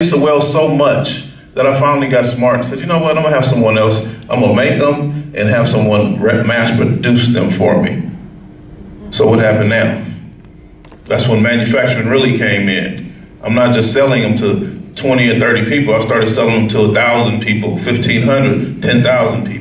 I used to weld so much that I finally got smart and said, you know what, I'm going to have someone else, I'm going to make them and have someone mass produce them for me. So what happened now? That's when manufacturing really came in. I'm not just selling them to 20 or 30 people, I started selling them to 1,000 people, 1,500, 10,000 people.